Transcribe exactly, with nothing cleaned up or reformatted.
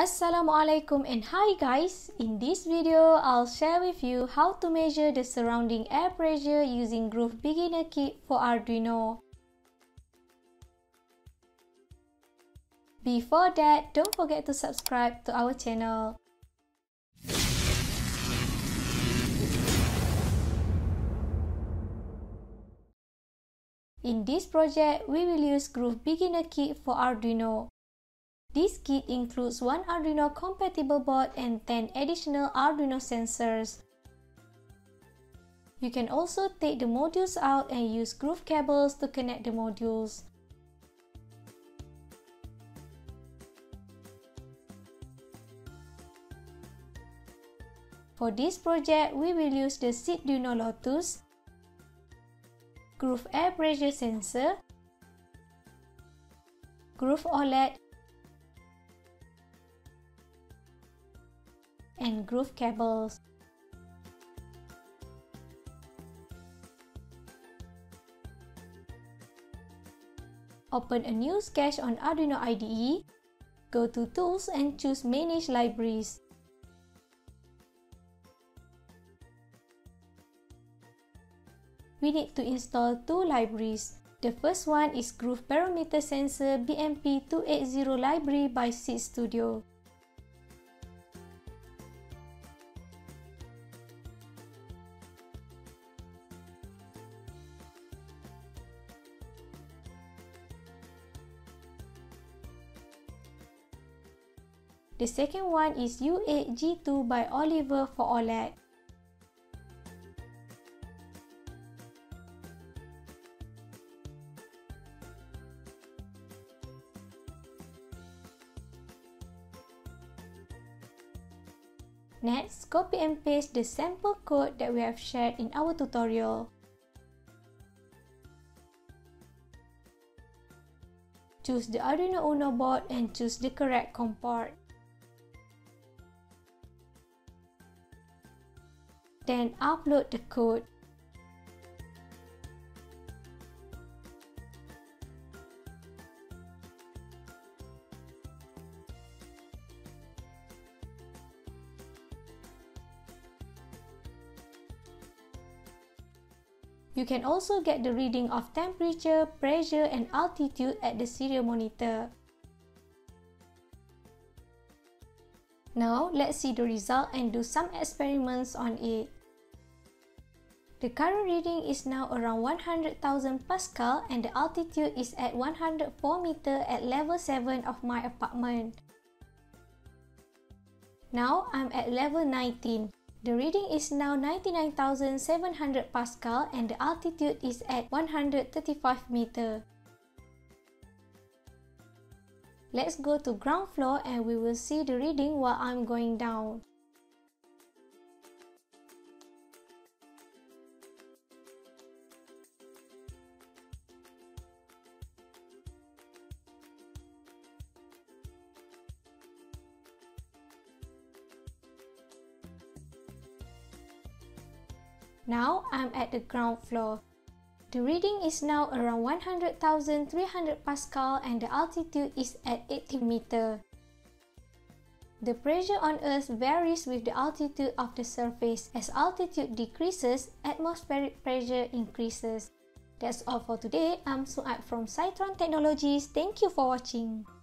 Assalamualaikum and hi guys! In this video, I'll share with you how to measure the surrounding air pressure using Grove Beginner Kit for Arduino. Before that, don't forget to subscribe to our channel. In this project, we will use Grove Beginner Kit for Arduino. This kit includes one Arduino compatible board and ten additional Arduino sensors. You can also take the modules out and use groove cables to connect the modules. For this project, we will use the Seeeduino Lotus, Grove Air Pressure Sensor, Grove O L E D, and groove cables. Open a new sketch on Arduino I D E, go to Tools and choose Manage Libraries. We need to install two libraries. The first one is Grove Barometer Sensor B M P two eighty library by Seeeduino. The second one is U eight G two by Oliver for O L E D. Next, copy and paste the sample code that we have shared in our tutorial. Choose the Arduino Uno board and choose the correct COM port. Then upload the code. You can also get the reading of temperature, pressure, and altitude at the serial monitor. Now, let's see the result and do some experiments on it. The current reading is now around one hundred thousand Pascal and the altitude is at one hundred four meters at level seven of my apartment. Now I'm at level nineteen. The reading is now ninety-nine thousand seven hundred Pascal and the altitude is at one hundred thirty-five meters. Let's go to ground floor and we will see the reading while I'm going down. Now, I'm at the ground floor. The reading is now around one hundred thousand three hundred Pascal and the altitude is at eighty meters. The pressure on Earth varies with the altitude of the surface. As altitude decreases, atmospheric pressure increases. That's all for today. I'm Soo Ad from Cytron Technologies. Thank you for watching.